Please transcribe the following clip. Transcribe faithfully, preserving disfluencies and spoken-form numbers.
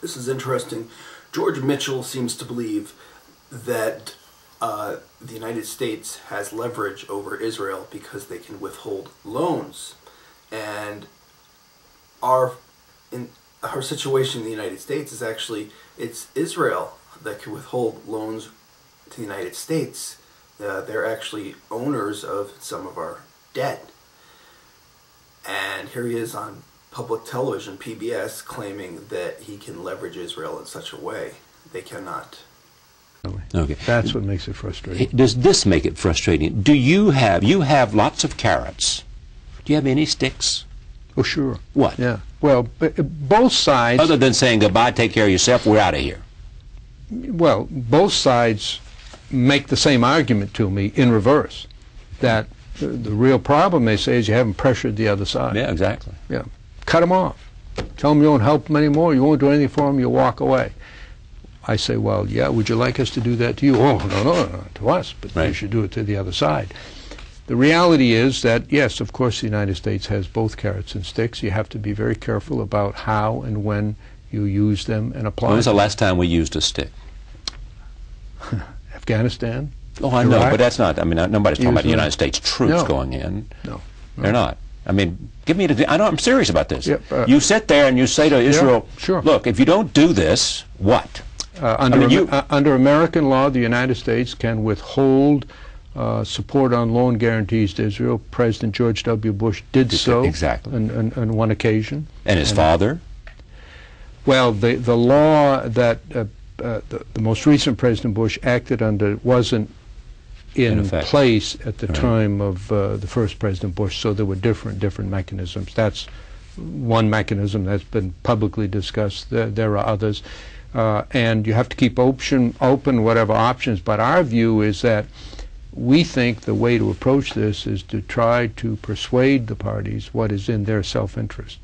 This is interesting. George Mitchell seems to believe that uh, the United States has leverage over Israel because they can withhold loans. And our in our situation in the United States is actually, it's Israel that can withhold loans to the United States. Uh, they're actually owners of some of our debt. And here he is on public television, P B S, claiming that he can leverage Israel in such a way. They cannot. Okay. That's what makes it frustrating. Does this make it frustrating? Do you have, you have lots of carrots. Do you have any sticks? Oh, sure. What? Yeah. Well, both sides... Other than saying goodbye, take care of yourself, we're out of here. Well, both sides make the same argument to me in reverse, that the, the real problem, they say, is you haven't pressured the other side. Yeah, exactly. Yeah. Cut them off. Tell them you won't help them anymore, you won't do anything for them, you walk away. I say, well, yeah, would you like us to do that to you? Oh, no, no, no, to us, but right. You should do it to the other side. The reality is that, yes, of course, the United States has both carrots and sticks. You have to be very careful about how and when you use them and apply them. When was the last time we used a stick? Afghanistan. Oh, I Iraq. know, but that's not, I mean, nobody's talking about the United States troops no. going in. No, no. They're not. I mean, give me the, I know, I'm serious about this. Yep, uh, you sit there and you say to Israel, yeah, sure. look, if you don't do this, what? Uh, under, I mean, you, uh, under American law, the United States can withhold uh, support on loan guarantees to Israel. President George W. Bush did so exactly. on, on, on one occasion. And his and, father? Well, the, the law that uh, Uh, the, the most recent President Bush acted under wasn't in, in place at the right. time of uh, the first President Bush, so there were different different mechanisms. That's one mechanism that's been publicly discussed. There, there are others, uh, and you have to keep option open whatever options. But our view is that we think the way to approach this is to try to persuade the parties what is in their self-interest.